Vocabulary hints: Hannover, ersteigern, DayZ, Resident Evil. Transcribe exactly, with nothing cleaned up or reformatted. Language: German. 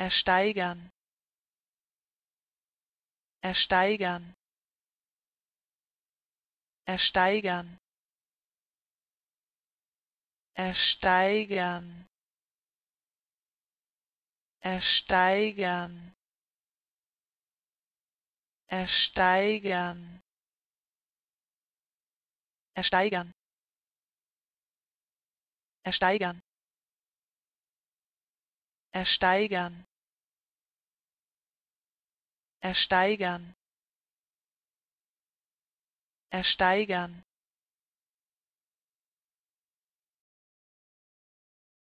ersteigern, ersteigern, ersteigern, ersteigern, ersteigern, ersteigern, ersteigern, ersteigern, ersteigern, ersteigern, ersteigern,